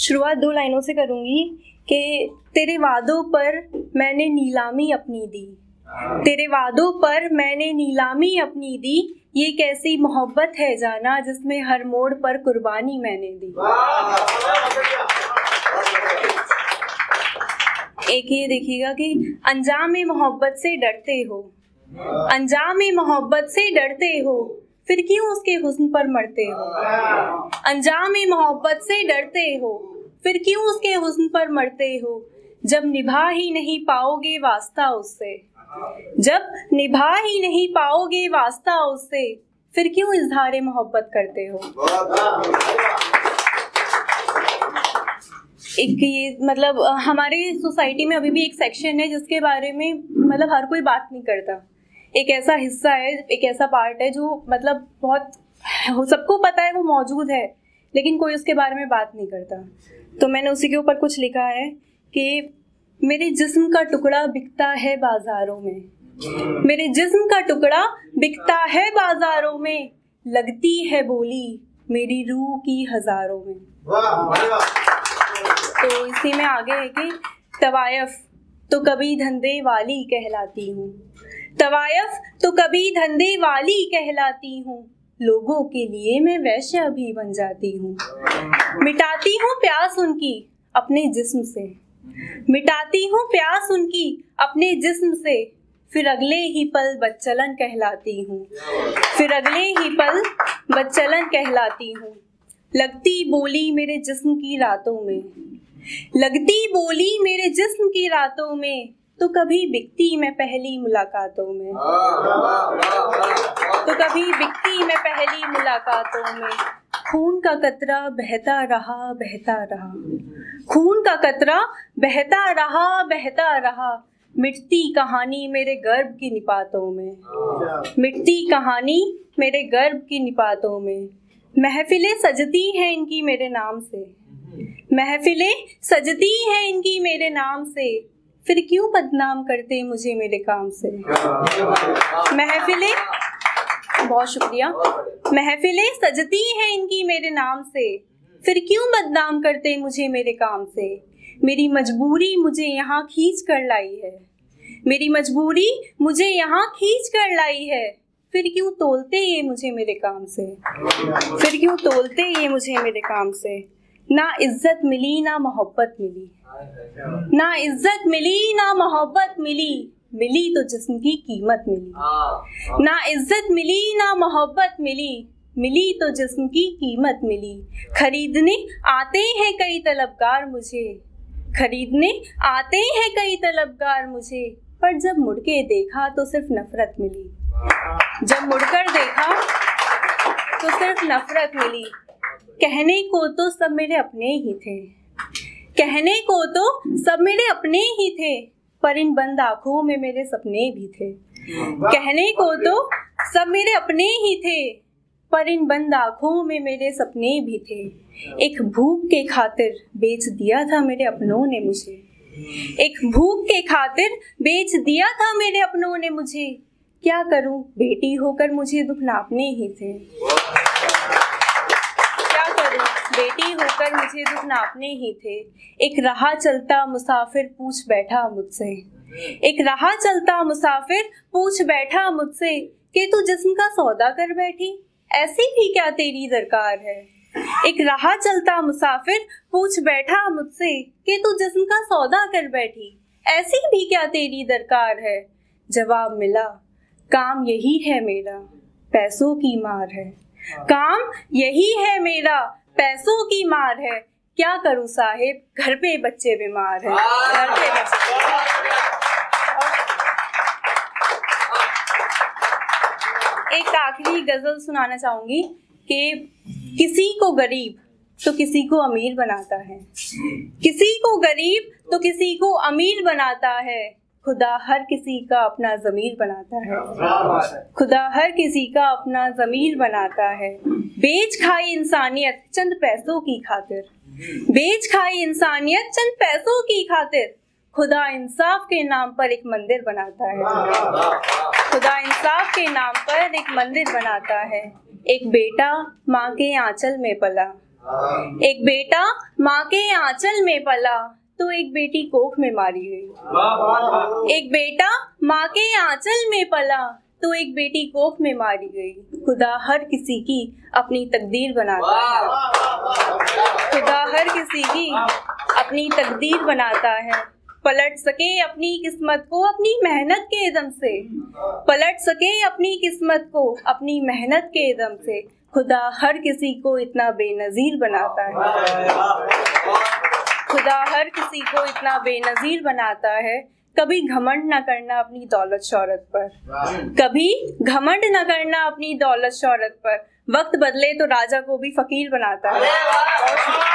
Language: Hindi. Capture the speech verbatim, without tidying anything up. शुरुआत दो लाइनों से करूंगी कि तेरे वादों पर मैंने नीलामी अपनी दी, तेरे वादों पर मैंने नीलामी अपनी दी, ये कैसी मोहब्बत है जाना जिसमें हर मोड़ पर कुर्बानी मैंने दी। एक ये देखिएगा कि अंजाम मोहब्बत से डरते हो, अंजाम मोहब्बत से डरते हो, फिर क्यों उसके हुस्न पर मरते हो। अंजाम मोहब्बत से डरते हो, फिर क्यों उसके हुस्न पर मरते हो, जब निभा ही नहीं पाओगे वास्ता उससे, जब निभा ही नहीं पाओगे वास्ता उससे, फिर क्यों इजहार मोहब्बत करते हो। एक ये मतलब हमारे सोसाइटी में अभी भी एक सेक्शन है जिसके बारे में मतलब हर कोई बात नहीं करता। एक ऐसा हिस्सा है, एक ऐसा पार्ट है जो मतलब बहुत सबको पता है वो मौजूद है, लेकिन कोई उसके बारे में बात नहीं करता। तो मैंने उसी के ऊपर कुछ लिखा है कि मेरे जिस्म का टुकड़ा बिकता है बाजारों में, मेरे जिस्म का टुकड़ा बिकता है बाजारों में, लगती है बोली मेरी रूह की हजारों में। तो इसी में आगे है कि तवायफ तो कभी धंधे वाली कहलाती हूँ, तवायफ तो कभी धंधे वाली कहलाती हूँ, लोगों के लिए मैं वैश्य भी बन जाती हूँ। मिटाती हूँ प्यास उनकी अपने जिस्म से, मिटाती हूँ प्यास उनकी अपने जिस्म से, फिर अगले ही पल बच्चलन कहलाती हूँ, फिर अगले ही पल बच्चलन कहलाती हूँ। लगती बोली मेरे जिस्म की रातों में, लगती बोली मेरे जिस्म की रातों में, तो कभी बिकती मैं पहली मुलाकातों में, तो कभी बिकती मैं पहली मुलाकातों में। खून का कतरा बहता रहा बहता रहा, खून का कतरा बहता रहा बहता रहा, मिटती कहानी मेरे गर्भ की निपातों में, मिटती कहानी मेरे गर्भ की निपातों में। महफिलें सजती हैं इनकी मेरे नाम से, महफिलें सजती हैं इनकी मेरे नाम से, फिर क्यों बदनाम करते मुझे मेरे काम से। महफिलें, बहुत शुक्रिया। महफिलें सजती हैं इनकी मेरे नाम से, फिर क्यों बदनाम करते मुझे मेरे काम से। मेरी मजबूरी मुझे यहाँ खींच कर लाई है, मेरी मजबूरी मुझे यहाँ खींच कर लाई है, फिर क्यों तोलते ये मुझे मेरे काम से, फिर क्यों तोलते ये मुझे मेरे काम से। ना इज्जत मिली ना मोहब्बत मिली, ना इज्जत मिली ना मोहब्बत मिली, मिली तो जिस्म की कीमत मिली। ना इज्जत मिली ना मोहब्बत मिली, मिली तो जिस्म की कीमत मिली। खरीदने आते हैं कई तलबगार मुझे, खरीदने आते हैं कई तलबगार मुझे, पर जब मुड़के देखा तो सिर्फ नफरत मिली, जब मुड़कर देखा तो सिर्फ नफरत मिली। कहने को तो सब मेरे अपने ही थे, कहने को तो सब मेरे अपने ही थे, पर इन बंद आंखों में मेरे सपने भी थे। कहने को तो सब मेरे अपने ही थे, पर इन बंद आंखों में मेरे सपने भी थे। एक भूख के खातिर बेच दिया था मेरे अपनों ने मुझे, एक भूख के खातिर बेच दिया था मेरे अपनों ने मुझे, क्या करूं बेटी होकर मुझे दुख नापने ही थे, बेटी होकर मुझे दुख नापने ही थे। एक राह चलता मुसाफिर पूछ बैठा मुझसे, एक राह चलता मुसाफिर पूछ बैठा मुझसे, कि तू जिस्म का सौदा कर बैठी, ऐसी भी क्या तेरी दरकार है। एक राह चलता मुसाफिर पूछ बैठा मुझसे, कि तू जिस्म का सौदा कर बैठी, ऐसी भी क्या तेरी दरकार है। जवाब मिला, काम यही है मेरा पैसों की मार है, काम यही है मेरा पैसों की मार है, क्या करूं साहिब घर पे बच्चे बीमार हैं, घर पे बच्चे। एक आखिरी गजल सुनाना चाहूंगी कि किसी को गरीब तो किसी को अमीर बनाता है, किसी को गरीब तो किसी को अमीर बनाता है, खुदा हर किसी का अपना ज़मीर बनाता है, खुदा हर किसी का अपना ज़मीर बनाता है। बेच खाई इंसानियत चंद पैसों की खातिर, बेच खाई इंसानियत चंद पैसों की खातिर, खुदा इंसाफ के नाम पर एक मंदिर बनाता है, खुदा इंसाफ के नाम पर एक मंदिर बनाता है। एक बेटा माँ के आंचल में पला, एक बेटा माँ के आंचल में पला तो एक बेटी कोख में मारी गई। एक बेटा माँ के आंचल में पला तो एक बेटी कोख में मारी गई। खुदा हर किसी की अपनी तकदीर बनाता है। खुदा हर किसी की अपनी तकदीर बनाता है। पलट सके अपनी किस्मत को अपनी मेहनत के दम से, पलट सके अपनी किस्मत को अपनी मेहनत के दम से। खुदा हर किसी को इतना बेनज़ीर बनाता है। खुदा हर किसी को इतना बेनज़ीर बनाता है। कभी घमंड ना करना अपनी दौलत शौहरत पर, कभी घमंड ना करना अपनी दौलत शौहरत पर। वक्त बदले तो राजा को भी फकीर बनाता है।